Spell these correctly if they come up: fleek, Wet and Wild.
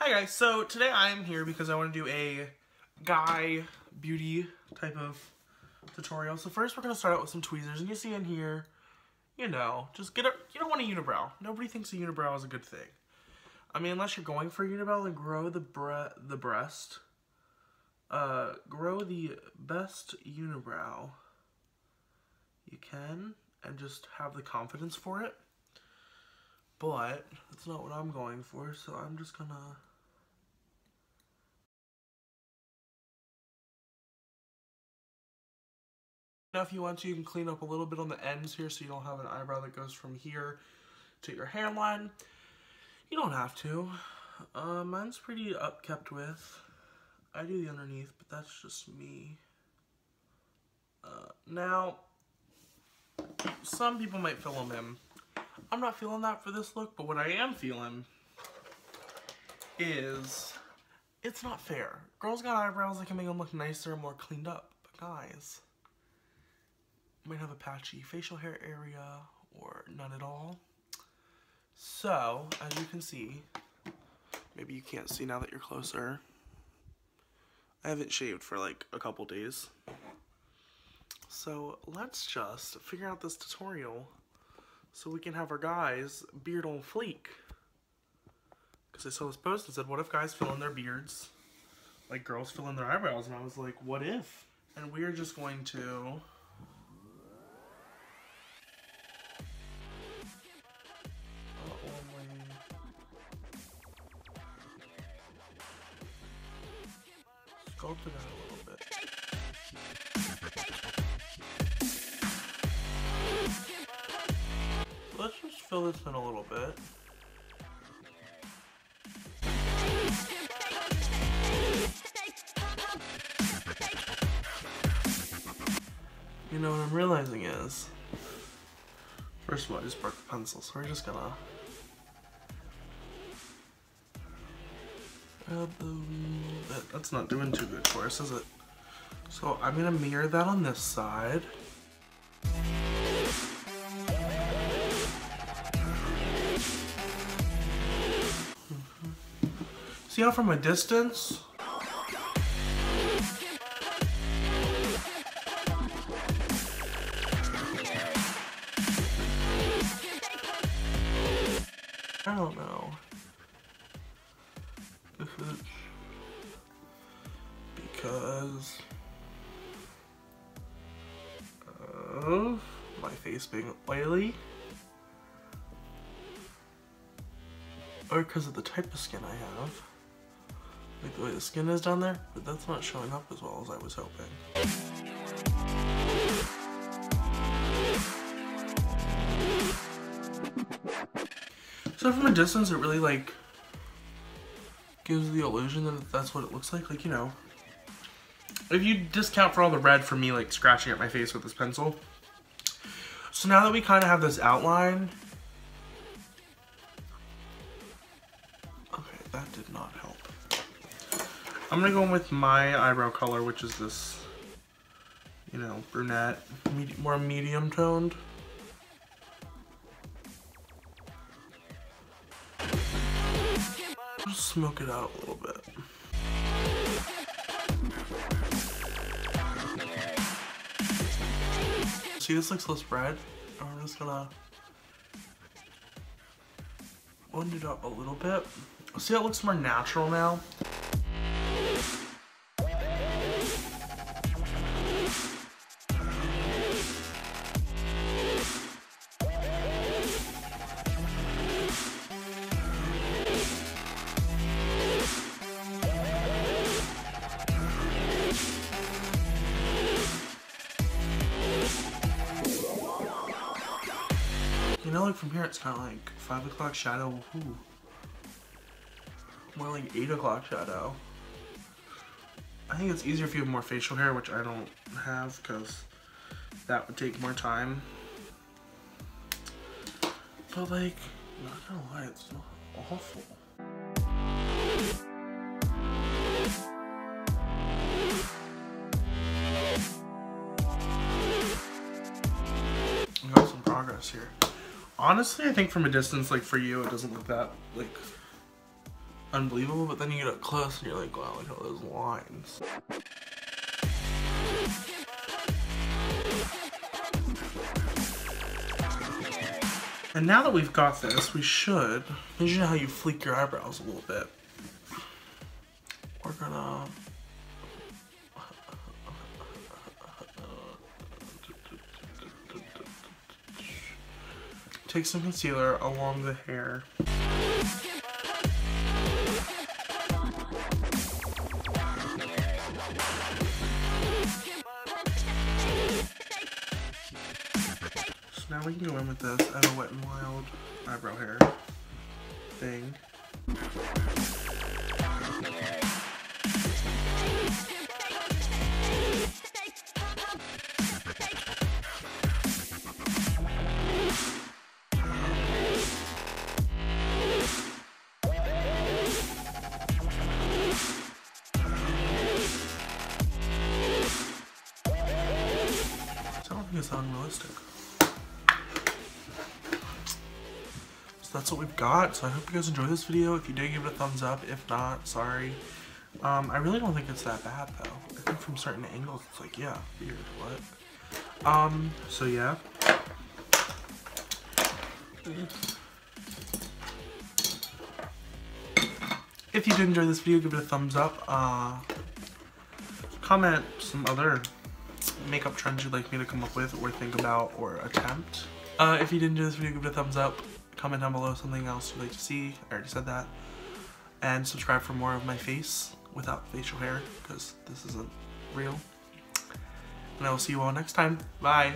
Hi guys, so today I'm here because I want to do a guy beauty type of tutorial. So first we're going to start out with some tweezers, and you see in here, you know, just you don't want a unibrow. Nobody thinks a unibrow is a good thing. I mean, unless you're going for a unibrow, then grow the breast. Grow the best unibrow you can, and just have the confidence for it. But that's not what I'm going for, so I'm just gonna... Now if you want to, you can clean up a little bit on the ends here so you don't have an eyebrow that goes from here to your hairline. You don't have to. Mine's pretty upkept with. I do the underneath, but that's just me. Now, some people might film him. I'm not feeling that for this look, but what I am feeling is it's not fair. Girls got eyebrows that can make them look nicer and more cleaned up, but guys might have a patchy facial hair area or none at all. So, as you can see, maybe you can't see now that you're closer, I haven't shaved for like a couple days. So let's just figure out this tutorial so we can have our guys' beard on fleek. Because I saw this post and said, what if guys fill in their beards like girls fill in their eyebrows? And I was like, what if? And we're just going to... sculpt it out a little bit. Let's just fill this in a little bit. You know what I'm realizing is, first of all, I just broke the pencil, so we're just gonna rub a little bit. That's not doing too good for us, is it? So I'm gonna mirror that on this side. See how from a distance? I don't know if it's because of my face being oily or because of the type of skin I have. Like the way the skin is down there, but that's not showing up as well as I was hoping. So from a distance, it really like gives the illusion that that's what it looks like. Like, you know, if you discount for all the red from me like scratching at my face with this pencil. So now that we kind of have this outline, okay, that did not help. I'm gonna go in with my eyebrow color, which is this, you know, brunette, more medium toned. Just smoke it out a little bit. See, this looks less red. I'm just gonna blend it up a little bit. See, it looks more natural now. You know, like from here, it's kind of like 5 o'clock shadow. Ooh. More like 8 o'clock shadow. I think it's easier if you have more facial hair, which I don't have because that would take more time. But like, not gonna lie, it's awful. I got some progress here. Honestly, I think from a distance, like for you, it doesn't look that like unbelievable, but then you get up close and you're like, wow, look at all those lines. And now that we've got this, we should, you know how you fleek your eyebrows a little bit. We're gonna take some concealer along the hair. So now we can go in with this at a Wet and Wild eyebrow hair thing. It's unrealistic. So that's what we've got. So I hope you guys enjoyed this video. If you did, give it a thumbs up. If not, sorry. I really don't think it's that bad though. I think from certain angles it's like, yeah, weird, what? So yeah. If you did enjoy this video, give it a thumbs up. Comment some other makeup trends you'd like me to come up with or think about or attempt. If you didn't do this video, give it a thumbs up. Comment down below something else you'd like to see. I already said that. And subscribe for more of my face without facial hair, because this isn't real. And I will see you all next time. Bye.